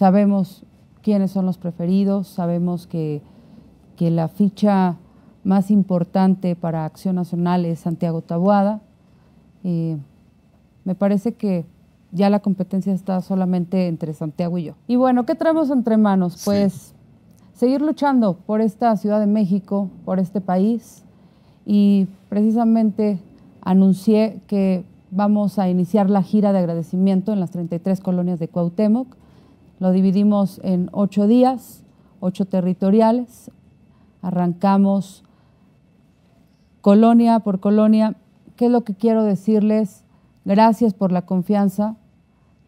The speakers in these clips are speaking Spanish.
Sabemos quiénes son los preferidos, sabemos que la ficha más importante para Acción Nacional es Santiago Taboada. Me parece que ya la competencia está solamente entre Santiago y yo. Y bueno, ¿qué traemos entre manos? Pues sí, seguir luchando por esta Ciudad de México, por este país, y precisamente anuncié que vamos a iniciar la gira de agradecimiento en las 33 colonias de Cuauhtémoc. Lo dividimos en 8 días, 8 territoriales. Arrancamos colonia por colonia. ¿Qué es lo que quiero decirles? Gracias por la confianza,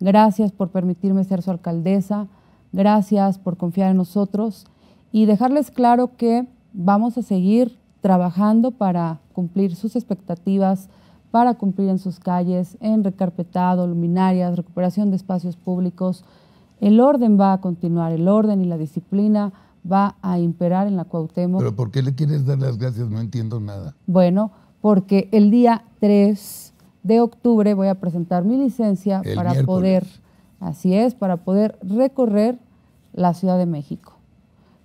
gracias por permitirme ser su alcaldesa, gracias por confiar en nosotros y dejarles claro que vamos a seguir trabajando para cumplir sus expectativas, para cumplir en sus calles, en recarpetado, luminarias, recuperación de espacios públicos. El orden va a continuar, el orden y la disciplina va a imperar en la Cuauhtémoc. ¿Pero por qué le quieres dar las gracias? No entiendo nada. Bueno, porque el día 3 de octubre voy a presentar mi licencia el para miércoles. Poder, así es, para poder recorrer la Ciudad de México.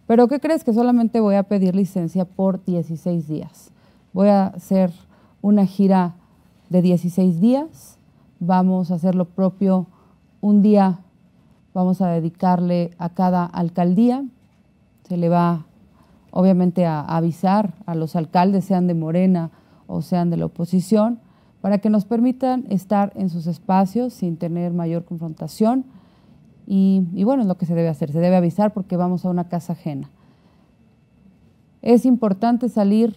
¿Pero qué crees? Que solamente voy a pedir licencia por 16 días. Voy a hacer una gira de 16 días, vamos a hacer lo propio un día, vamos a dedicarle a cada alcaldía, se le va obviamente a avisar a los alcaldes, sean de Morena o sean de la oposición, para que nos permitan estar en sus espacios sin tener mayor confrontación. Y bueno, es lo que se debe hacer, se debe avisar porque vamos a una casa ajena. Es importante salir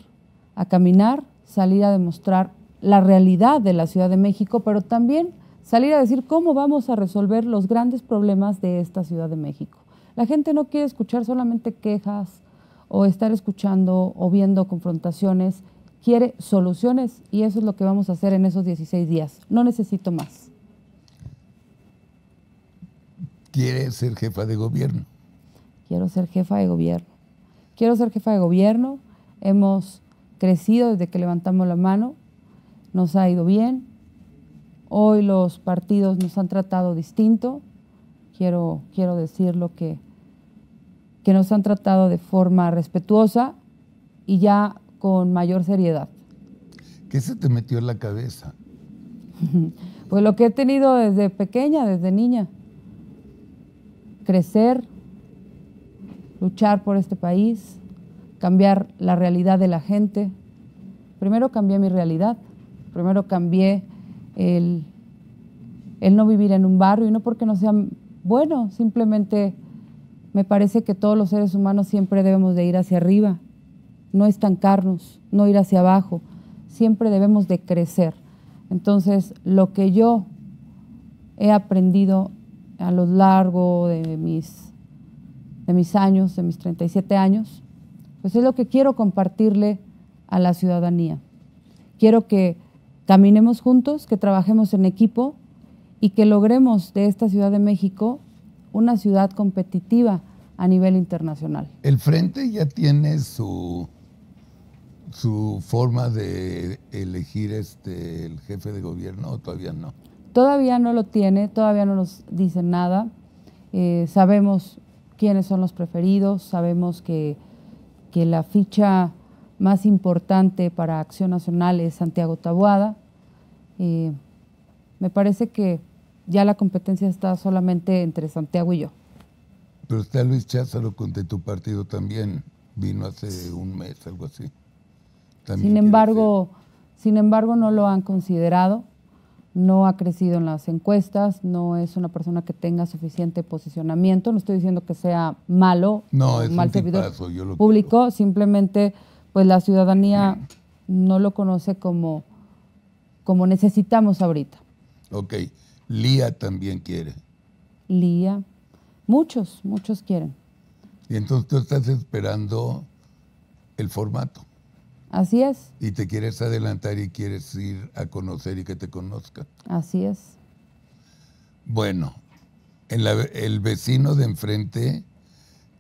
a caminar, salir a demostrar la realidad de la Ciudad de México, pero también salir a decir cómo vamos a resolver los grandes problemas de esta Ciudad de México. La gente no quiere escuchar solamente quejas o estar escuchando o viendo confrontaciones, quiere soluciones y eso es lo que vamos a hacer en esos 16 días. No necesito más. ¿Quiere ser jefa de gobierno? Quiero ser jefa de gobierno. Quiero ser jefa de gobierno. Hemos crecido desde que levantamos la mano. Nos ha ido bien. Hoy los partidos nos han tratado distinto. Quiero decirlo que nos han tratado de forma respetuosa y ya con mayor seriedad. ¿Qué se te metió en la cabeza? Pues lo que he tenido desde pequeña, desde niña. Crecer, luchar por este país, cambiar la realidad de la gente. Primero cambié mi realidad. Primero cambié el no vivir en un barrio, y no porque no sea bueno, simplemente me parece que todos los seres humanos siempre debemos de ir hacia arriba, no estancarnos, no ir hacia abajo, siempre debemos de crecer. Entonces, lo que yo he aprendido a lo largo de mis años, de mis 37 años, pues es lo que quiero compartirle a la ciudadanía. Quiero que caminemos juntos, que trabajemos en equipo y que logremos de esta Ciudad de México una ciudad competitiva a nivel internacional. El Frente ya tiene su forma de elegir el jefe de gobierno, ¿o todavía no? Todavía no lo tiene, todavía no nos dicen nada. Sabemos quiénes son los preferidos, sabemos que la ficha más importante para Acción Nacional es Santiago Taboada. Me parece que ya la competencia está solamente entre Santiago y yo. Pero está Luis Chávez, lo conté, tu partido también vino hace un mes, algo así. También sin embargo, no lo han considerado, no ha crecido en las encuestas, no es una persona que tenga suficiente posicionamiento, no estoy diciendo que sea malo, no, es mal servidor público, simplemente pues la ciudadanía no lo conoce como necesitamos ahorita. Ok, Lía también quiere. Lía, muchos quieren. Y entonces tú estás esperando el formato. Así es. Y te quieres adelantar y quieres ir a conocer y que te conozcan. Así es. Bueno, el vecino de enfrente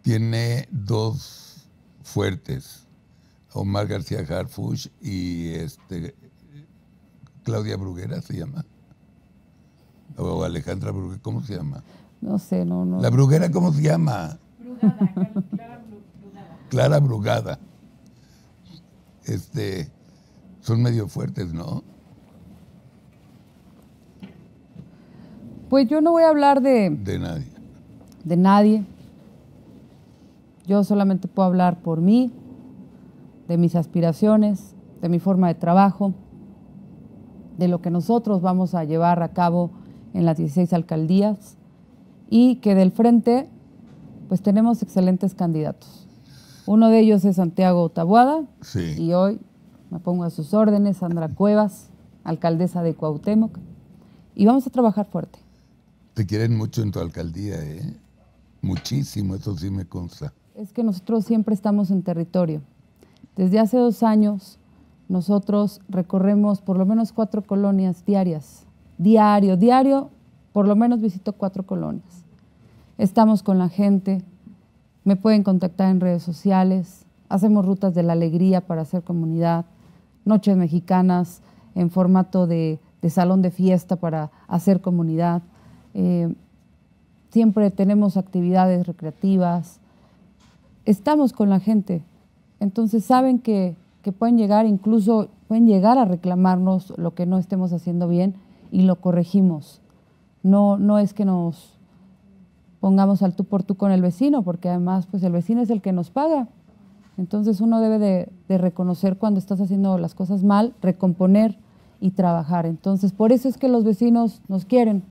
tiene 2 fuertes. Omar García Harfuch y Claudia Bruguera se llama, o Alejandra Bruguera, ¿cómo se llama? No sé, no. ¿La Bruguera cómo se llama? Brugada, Clara Brugada. Son medio fuertes, ¿no? Pues yo no voy a hablar de... De nadie. De nadie. Yo solamente puedo hablar por mí, de mis aspiraciones, de mi forma de trabajo, de lo que nosotros vamos a llevar a cabo en las 16 alcaldías y que del frente pues tenemos excelentes candidatos. Uno de ellos es Santiago Taboada, sí. Y hoy me pongo a sus órdenes, Sandra Cuevas, alcaldesa de Cuauhtémoc, y vamos a trabajar fuerte. Te quieren mucho en tu alcaldía, ¿eh? Muchísimo, eso sí me consta. Es que nosotros siempre estamos en territorio. Desde hace 2 años nosotros recorremos por lo menos 4 colonias diarias. Diario, por lo menos visito 4 colonias. Estamos con la gente, me pueden contactar en redes sociales, hacemos rutas de la alegría para hacer comunidad, noches mexicanas en formato de salón de fiesta para hacer comunidad. Siempre tenemos actividades recreativas, estamos con la gente, entonces saben que pueden llegar, incluso pueden llegar a reclamarnos lo que no estemos haciendo bien y lo corregimos. No es que nos pongamos al tú por tú con el vecino, porque además pues el vecino es el que nos paga, entonces uno debe de reconocer cuando estás haciendo las cosas mal, recomponer y trabajar. Entonces por eso es que los vecinos nos quieren.